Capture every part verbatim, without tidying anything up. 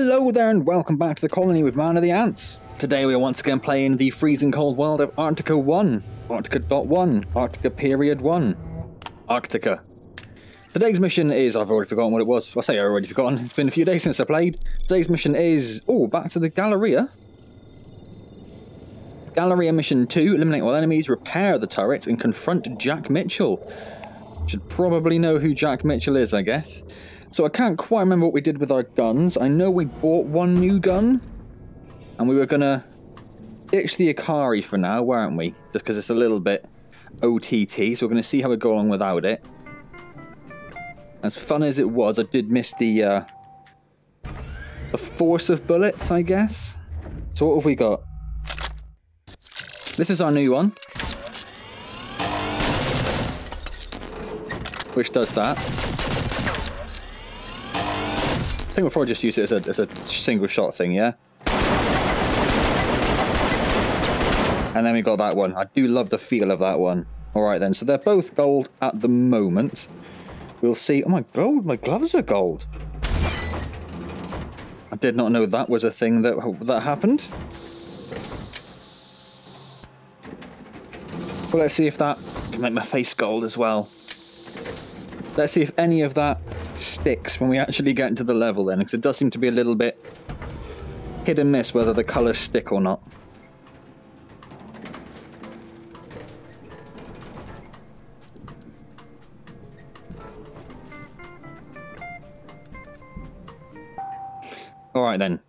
Hello there and welcome back to the colony with Man of the Ants. Today we are once again playing the freezing cold world of Arktika one, Arktika dot one, Arktika period one, Arktika. Today's mission is, I've already forgotten what it was, I say I've already forgotten, it's been a few days since I played. Today's mission is, oh, back to the Galleria. Galleria mission two, eliminate all enemies, repair the turrets and confront Jack Mitchell. Should probably know who Jack Mitchell is, I guess. So I can't quite remember what we did with our guns. I know we bought one new gun, and we were going to ditch the Akari for now, weren't we? Just because it's a little bit O T T, so we're going to see how we go along without it. As fun as it was, I did miss the, uh, the force of bullets, I guess. So what have we got? This is our new one, which does that. I think we'll probably just use it as a, as a single shot thing, yeah? And then we got that one. I do love the feel of that one. Alright then, so they're both gold at the moment. We'll see. Oh my god, my gloves are gold. I did not know that was a thing that, that happened. Well, let's see if that can make my face gold as well. Let's see if any of that sticks when we actually get into the level then, because it does seem to be a little bit hit and miss whether the colours stick or not. Alright then,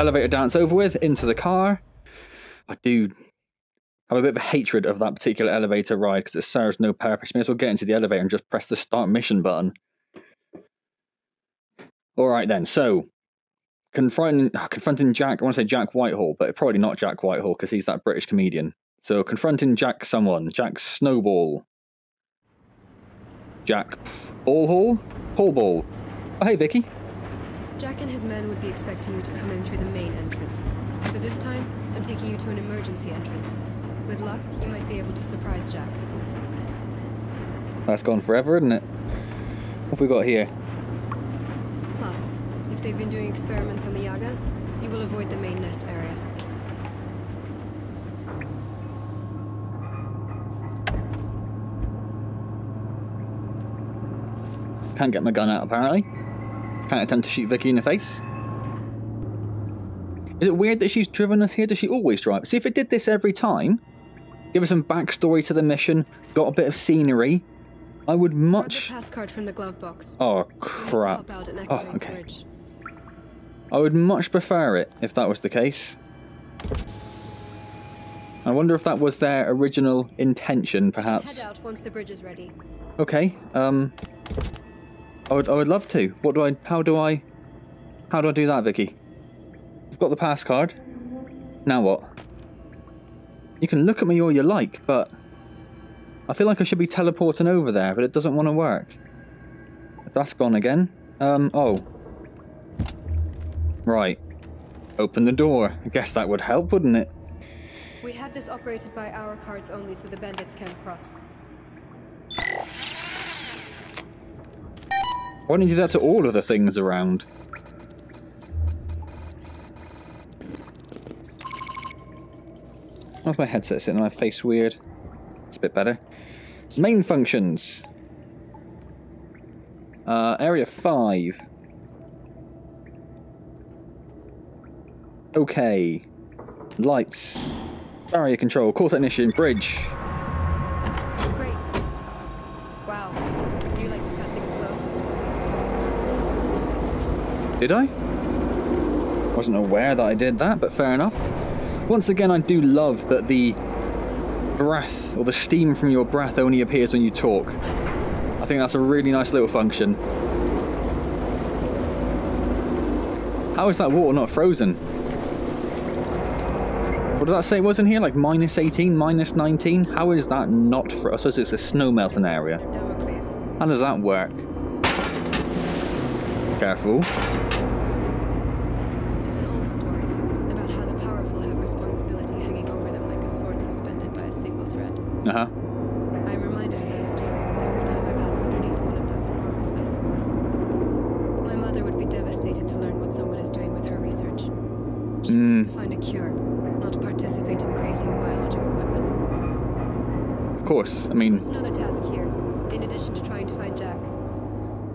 elevator dance over with, into the car. I do have a bit of a hatred of that particular elevator ride because it serves no purpose. May as well get into the elevator and just press the start mission button. Alright then, so, confronting, confronting Jack, I want to say Jack Whitehall, but probably not Jack Whitehall because he's that British comedian. So, confronting Jack someone, Jack Snowball. Jack Ballhall? Hallball. Oh, hey Vicky. Jack and his men would be expecting you to come in through the main entrance. So this time, I'm taking you to an emergency entrance. With luck, you might be able to surprise Jack. That's gone forever, isn't it? What have we got here? Plus, if they've been doing experiments on the Yagas, you will avoid the main nest area. Can't get my gun out, apparently. Can't attempt to shoot Vicky in the face. Is it weird that she's driven us here? Does she always drive? See, if it did this every time, give us some backstory to the mission, got a bit of scenery, I would much. Pass card from the glove box. Oh crap! Oh, okay. I would much prefer it if that was the case. I wonder if that was their original intention, perhaps. Head out once the bridge is ready. Okay. Um. I would. I would love to. What do I? How do I? How do I do that, Vicky? I've got the pass card. Now what? You can look at me all you like, but. I feel like I should be teleporting over there, but it doesn't want to work. That's gone again. Um, oh. Right. Open the door. I guess that would help, wouldn't it? We had this operated by our cards only, so the bandits can't cross. Why don't you do that to all of the things around? Why is my headset sitting on my face weird? It's a bit better. Main functions. Uh, area five. Okay. Lights. Barrier control. Core technician. Bridge. Oh, great. Wow. You like to cut things close. Did I? Wasn't aware that I did that, but fair enough. Once again, I do love that the breath, or the steam from your breath, only appears when you talk. I think that's a really nice little function. How is that water not frozen? What does that say it was in here? Like minus eighteen, minus nineteen? How is that not frozen? I suppose it's a snow melting area. How does that work? Careful. Uh-huh. I'm reminded of that story every time I pass underneath one of those enormous icicles. My mother would be devastated to learn what someone is doing with her course. I mean... There's another task here, in addition to trying to find Jack.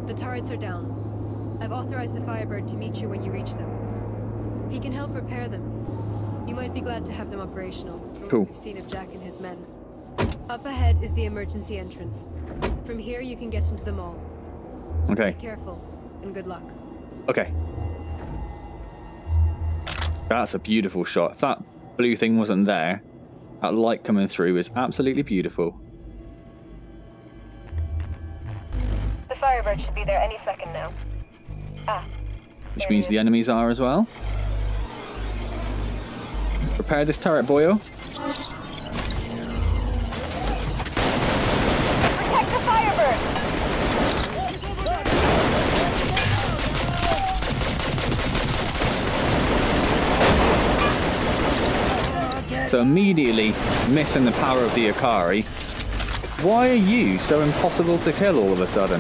The turrets are down. I've authorized the Firebird to meet you when you reach them. He can help repair them. You might be glad to have them operational, from cool. what we've seen of Jack and his men. Up ahead is the emergency entrance. From here, you can get into the mall. Okay. Be careful, and good luck. Okay. That's a beautiful shot. If that blue thing wasn't there, that light coming through is absolutely beautiful. The Firebird should be there any second now. Ah. Which means the enemies are as well. Prepare this turret, Boyle. So immediately missing the power of the Akari. Why are you so impossible to kill all of a sudden?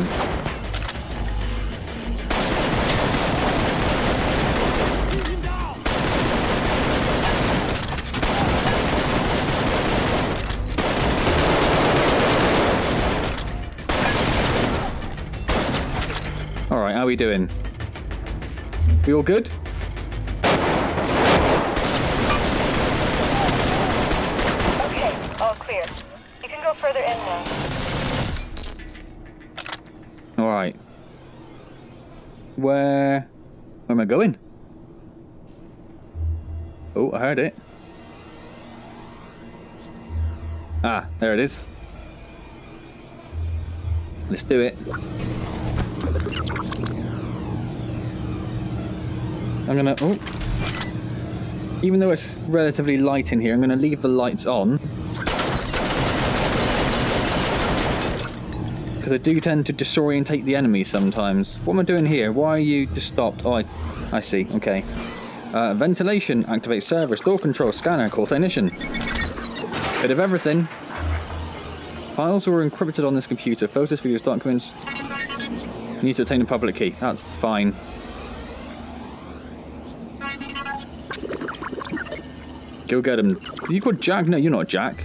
All right, how are we doing? We all good? Where, where am I going? Oh, I heard it. Ah, there it is. Let's do it. I'm gonna, oh. Even though it's relatively light in here, I'm gonna leave the lights on. Because I do tend to disorientate the enemy sometimes. What am I doing here? Why are you just stopped? Oh, I, I see. Okay. Uh, ventilation. Activate service. Door control. Scanner. Call technician. Bit of everything. Files were encrypted on this computer. Photos, videos, documents. You need to obtain a public key. That's fine. Go get him. Did you call Jack? No, you're not Jack.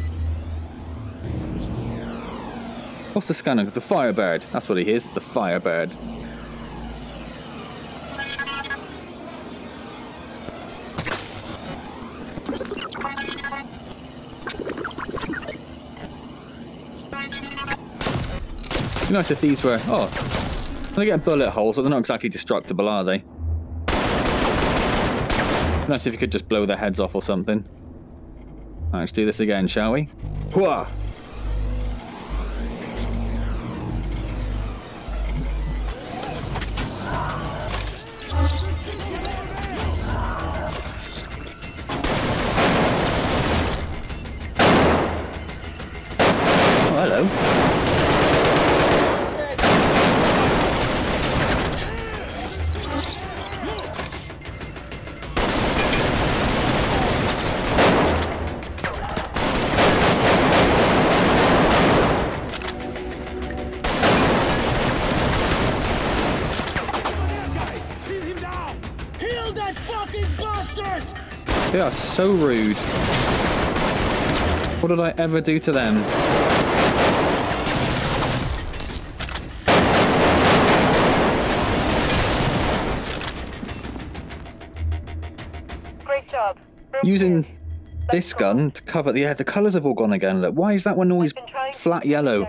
What's the scanner? The Firebird. That's what he is. The Firebird. It'd be nice if these were... Oh. They get bullet holes, but they're not exactly destructible, are they? It'd be nice if you could just blow their heads off or something. Right, let's do this again, shall we? Hua! They are so rude. What did I ever do to them? Great job. Using this gun to cover the air. The colours have all gone again. Look, why is that one always flat yellow?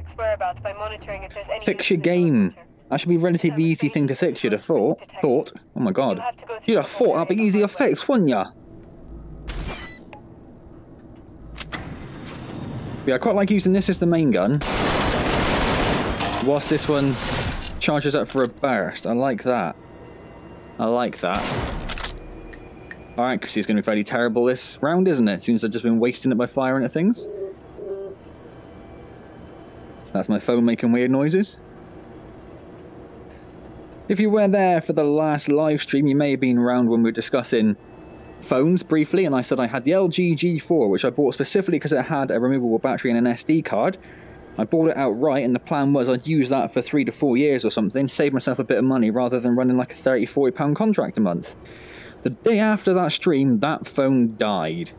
Fix your game. That should be a relatively easy thing to fix. You'd have thought. Thought. Oh my god. You'd have thought that'd be easy to fix, wouldn't ya? Yeah, I quite like using this as the main gun, whilst this one charges up for a burst. I like that. I like that. Our accuracy is going to be fairly terrible this round, isn't it? Since I've just been wasting it by firing at things. That's my phone making weird noises. If you were there for the last live stream, you may have been around when we were discussing phones briefly, and I said I had the L G G four, which I bought specifically because it had a removable battery and an S D card. I bought it outright, and the plan was I'd use that for three to four years or something, save myself a bit of money rather than running like a thirty, forty pound contract a month. The day after that stream, that phone died.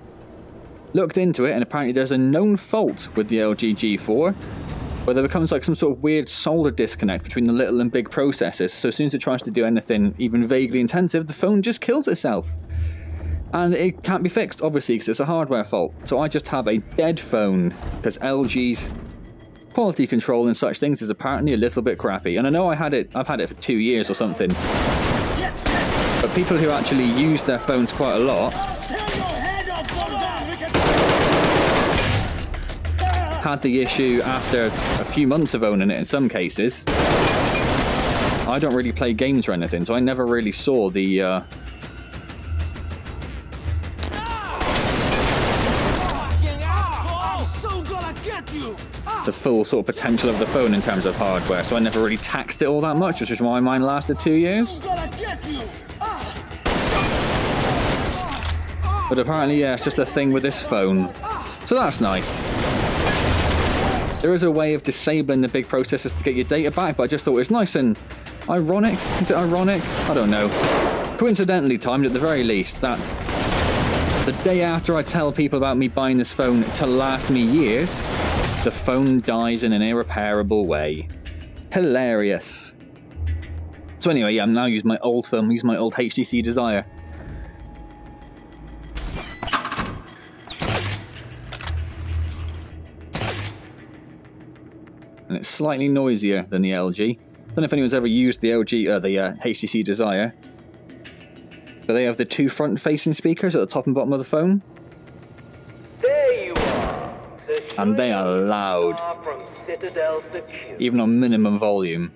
Looked into it, and apparently there's a known fault with the L G G four, where there becomes like some sort of weird solar disconnect between the little and big processors, so as soon as it tries to do anything even vaguely intensive, the phone just kills itself. And it can't be fixed, obviously, because it's a hardware fault. So I just have a dead phone, because L G's quality control and such things is apparently a little bit crappy. And I know I had it, I've had it for two years or something. But people who actually use their phones quite a lot had the issue after a few months of owning it in some cases. I don't really play games or anything, so I never really saw the uh, the full sort of potential of the phone in terms of hardware, so I never really taxed it all that much, which is why mine lasted two years. But apparently, yeah, it's just a thing with this phone. So that's nice. There is a way of disabling the big processors to get your data back, but I just thought it was nice and ironic. Is it ironic? I don't know. Coincidentally timed at the very least, that the day after I tell people about me buying this phone to last me years, the phone dies in an irreparable way. Hilarious. So anyway, yeah, I'm now using my old phone, using my old H T C Desire. And it's slightly noisier than the L G. I don't know if anyone's ever used the L G or uh, the uh, H T C Desire, but they have the two front-facing speakers at the top and bottom of the phone. There you are. The and they are loud, from Citadel Secure. Even on minimum volume.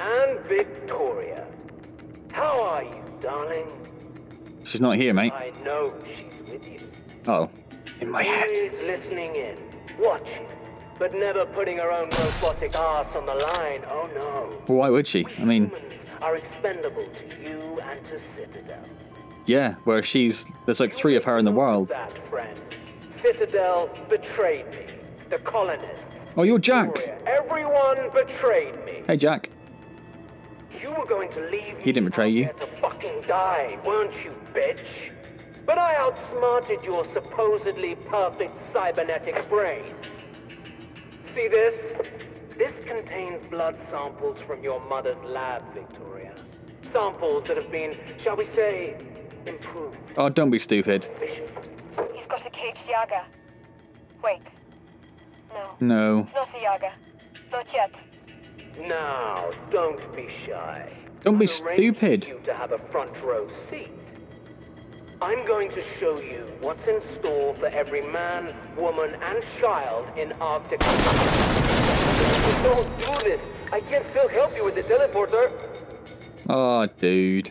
And Victoria, how are you, darling? She's not here, mate. I know she's with you. Oh, in my head. She's listening in, watching. But never putting her own robotic arse on the line, oh no. Well, why would she? I mean... Humans are expendable to you and to Citadel. Yeah, where she's... There's like three of her in the world. That, friend. Citadel betrayed me. The colonists... Oh, you're Jack! Victoria. Everyone betrayed me. Hey, Jack. You were going to leave... He didn't betray you. ...to fucking die, weren't you, bitch? But I outsmarted your supposedly perfect cybernetic brain. See this? This contains blood samples from your mother's lab, Victoria. Samples that have been, shall we say, improved. Oh, don't be stupid. He's got a caged Yaga. Wait. No. No. It's not a Yaga. Not yet. Now, don't be shy. Don't be stupid. You to have a front row seat. I'm going to show you what's in store for every man, woman, and child in Arktika. Don't do this. I can still help you with the teleporter. Oh, dude.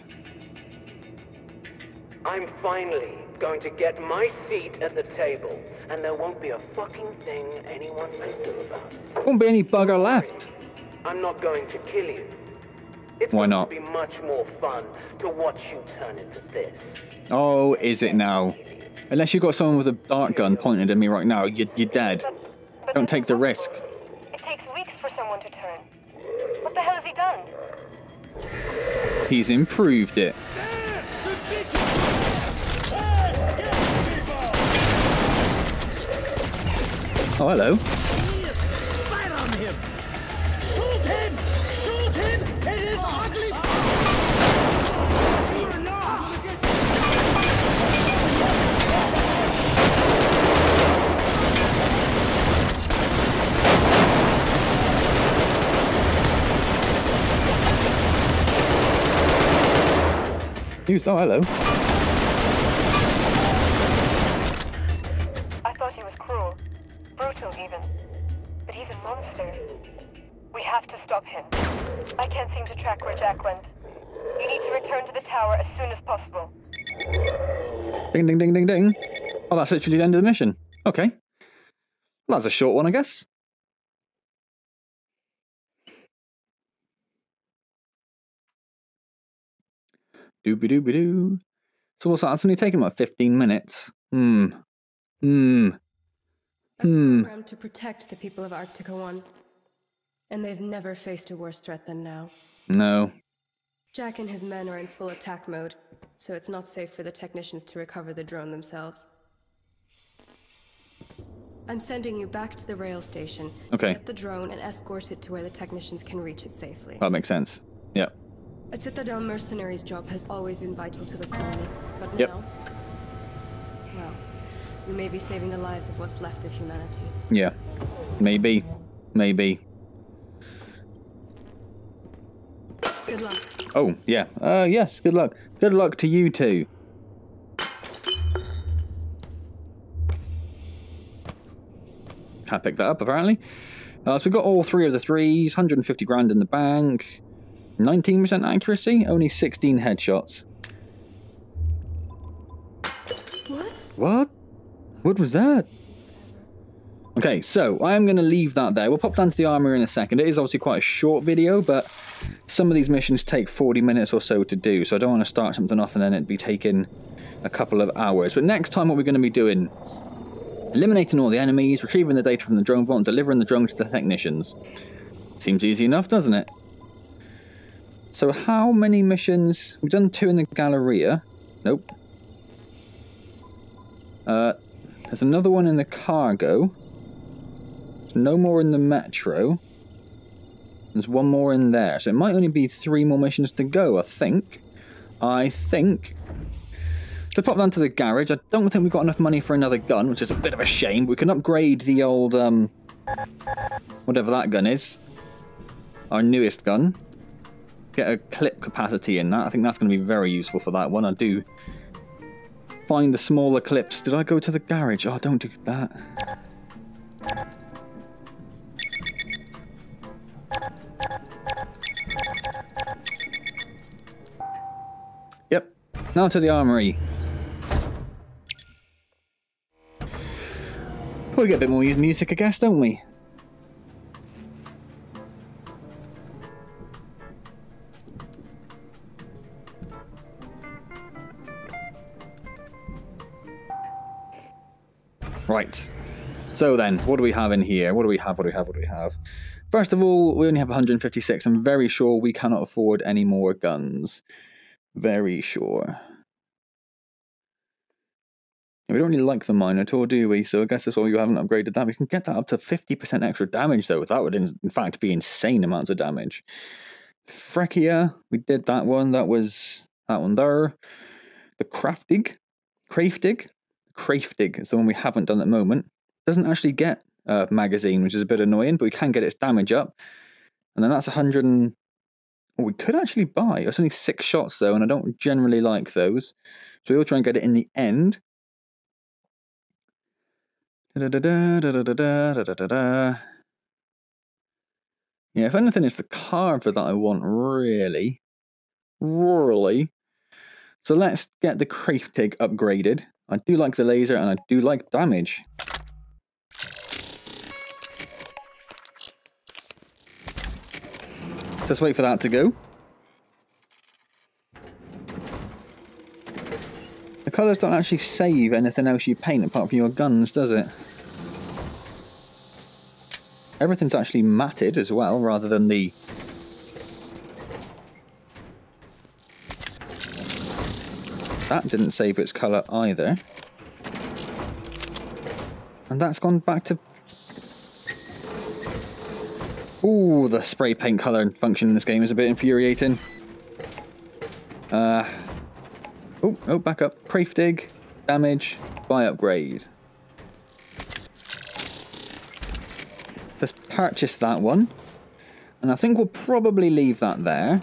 I'm finally going to get my seat at the table, and there won't be a fucking thing anyone can do about it. Won't be any bugger left. I'm not going to kill you. It's Why not? Going to be much more fun to watch you turn into this. Oh, is it now? Unless you've got someone with a dart gun pointed at me right now, you're, you're dead. But, but don't take the risk. It takes weeks for someone to turn. What the hell has he done? He's improved it. Oh, hello. Who's oh hello? I thought he was cruel, brutal even, but he's a monster. We have to stop him. I can't seem to track where Jack went. You need to return to the tower as soon as possible. Ding ding ding ding ding. Oh, that's literally the end of the mission. Okay, well, that's a short one, I guess. Doobie doobie doo. So what's that? That's only taken about fifteen minutes. Hmm. Hmm. Hmm. Programmed to protect the people of Arktika one, and they've never faced a worse threat than now. No. Jack and his men are in full attack mode, so it's not safe for the technicians to recover the drone themselves. I'm sending you back to the rail station. Okay. To get the drone and escort it to where the technicians can reach it safely. That makes sense. Yeah. A Citadel mercenary's job has always been vital to the colony, but now, yep. well, we may be saving the lives of what's left of humanity. Yeah. Maybe. Maybe. Good luck. Oh, yeah. Uh, yes, good luck. Good luck to you two. Can't pick that up, apparently. Uh, so we've got all three of the threes, one hundred fifty grand in the bank, nineteen percent accuracy, only sixteen headshots. What? What? What was that? Okay, so I'm going to leave that there. We'll pop down to the armour in a second. It is obviously quite a short video, but some of these missions take forty minutes or so to do, so I don't want to start something off and then it'd be taking a couple of hours. But next time what we're going to be doing... eliminating all the enemies, retrieving the data from the drone vault, and delivering the drone to the technicians. Seems easy enough, doesn't it? So how many missions? We've done two in the Galleria. Nope. Uh, there's another one in the cargo. No more in the metro. There's one more in there. So it might only be three more missions to go, I think. I think... So pop down to the garage. I don't think we've got enough money for another gun, which is a bit of a shame. We can upgrade the old, um, whatever that gun is. Our newest gun. Get a clip capacity in that. I think that's going to be very useful for that one. I do find the smaller clips. Did I go to the garage? Oh, don't do that. Yep. Now to the armory. We get a bit more music, I guess, don't we? Right. So then, what do we have in here? What do we have? What do we have? What do we have? First of all, we only have one hundred fifty-six. I'm very sure we cannot afford any more guns. Very sure. We don't really like the Minotaur, do we? So I guess that's why you haven't upgraded that. We can get that up to fifty percent extra damage, though. That would, in fact, be insane amounts of damage. Frecchia, we did that one. That was that one there. The Kraftig. Kraftig? Kraftig is the one we haven't done at the moment. Doesn't actually get a magazine, which is a bit annoying, but we can get its damage up. And then that's one hundred and... Oh, we could actually buy. It's only six shots, though, and I don't generally like those. So we'll try and get it in the end. Da, da, da, da, da, da, da, da, da. Yeah, if anything, it's the carver that I want, really. Really. So let's get the Kraftig upgraded. I do like the laser, and I do like damage. Just wait for that to go. The colours don't actually save anything else you paint apart from your guns, does it? Everything's actually matted as well, rather than the... That didn't save its colour either. And that's gone back to... Ooh, the spray paint colour function in this game is a bit infuriating. Uh... Oh, oh, back up. Kraftig, damage, buy upgrade. Let's purchase that one. And I think we'll probably leave that there.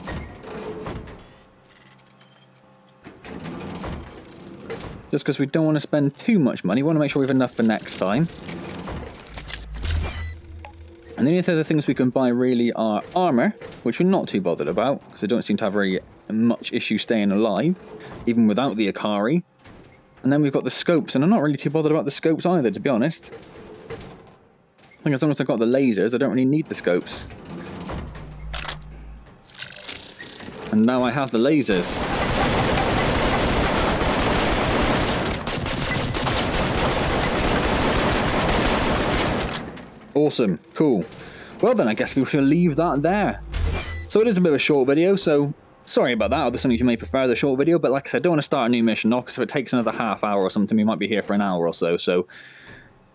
Just because we don't want to spend too much money. We want to make sure we have enough for next time. And the only other things we can buy really are armour, which we're not too bothered about, because we don't seem to have very much issue staying alive, even without the Akari. And then we've got the scopes, and I'm not really too bothered about the scopes either, to be honest. I think as long as I've got the lasers, I don't really need the scopes. And now I have the lasers. Awesome, cool. Well then, I guess we should leave that there. So it is a bit of a short video, so... Sorry about that, other things you may prefer the short video, but like I said, I don't want to start a new mission off, because if it takes another half hour or something, we might be here for an hour or so, so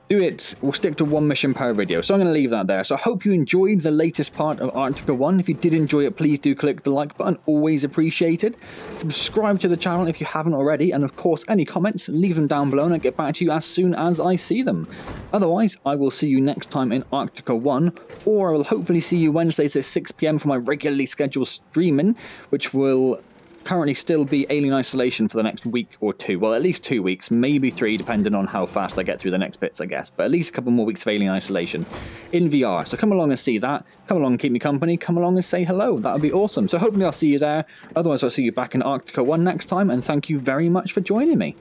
do it. We'll stick to one mission per video. So I'm going to leave that there. So I hope you enjoyed the latest part of Arktika one. If you did enjoy it, please do click the like button. Always appreciated. Subscribe to the channel if you haven't already. And of course, any comments, leave them down below and I'll get back to you as soon as I see them. Otherwise, I will see you next time in Arktika one. Or I will hopefully see you Wednesdays at six p m for my regularly scheduled streaming, which will currently still be Alien Isolation for the next week or two. Well, at least two weeks, maybe three, depending on how fast I get through the next bits, I guess. But at least a couple more weeks of Alien Isolation in V R. So come along and see that. Come along and keep me company. Come along and say hello. That would be awesome. So hopefully I'll see you there. Otherwise, I'll see you back in Arktika one next time. And thank you very much for joining me.